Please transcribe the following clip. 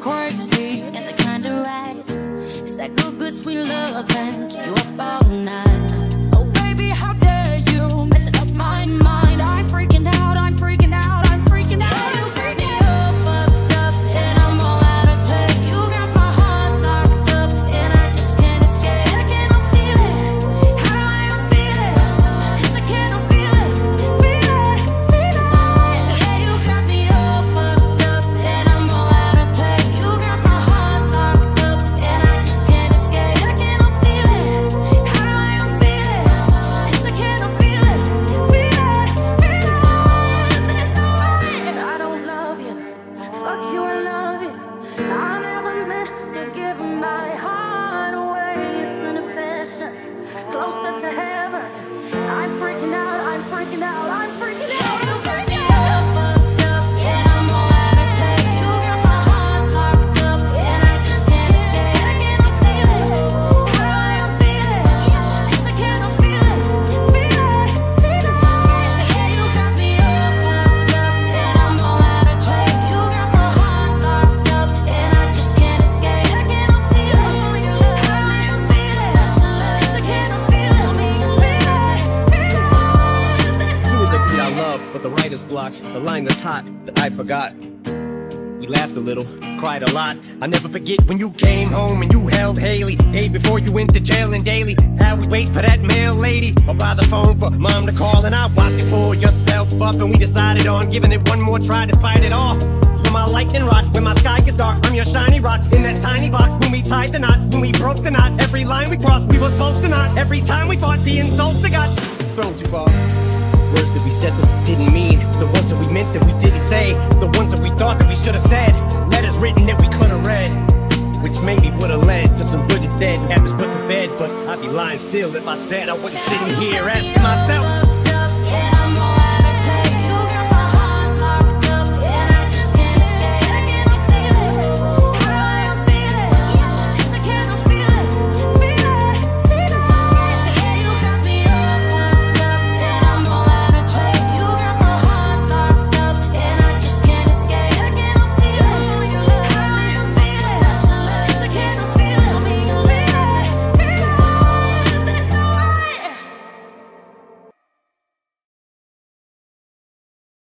I'm quirky and the kind of right. It's that good, good, sweet love and keep you up all night. Oh baby, how dare you messing up my mind? I'm freaking out, I'm freaking out, I'm freaking out. Yeah, you freak me all fucked up and I'm all out of place. You got my heart locked up and I just can't escape. I cannot feel it, how do I feel it? Cause I cannot feel it, feel it, feel it. Yeah, you got me all fucked up and I'm all out of place. You got my heart locked up and I just can't escape. I cannot feel it, how do I feel it? Cause I cannot feel it, feel it, feel it. There's no way that I don't love you. Fuck you, I love you. I never meant to give my heart away. It's an obsession, closer to heaven. I'm freaking out, I'm freaking out, I'm freaking out. You freak me all fucked up and I'm all out of place. You got my heart locked up and I just can't escape. I cannot feel it, how do I feel it? Cause I cannot feel it, feel it, feel it. Yeah, you got me all fucked up and I'm all out of place. You got my heart locked up and I just can't escape. I cannot feel it, how do I feel it? Cause I cannot feel it, feel it, feel it. There's no You would think we all love, but the writer's block, the line that's hot that I forgot. We laughed a little, cried a lot. I'll never forget when you came home and you held Haley. Day before you went to jail and daily, I would wait for that mail lady or by the phone for mom to call. And I watched it pull yourself up and we decided on giving it one more try despite it all. You're my lightning rod when my sky gets dark. I'm your shiny rocks in that tiny box. When we tied the knot, when we broke the knot, every line we crossed we were supposed to not. Every time we fought the insults that got thrown too far. Words that we said that we didn't mean, the ones that we meant that we didn't say, the ones that we thought that we should have said, letters written that we could have read, which maybe would have led to some good instead. Had this put to bed, but I'd be lying still if I said I wasn't sitting here asking myself.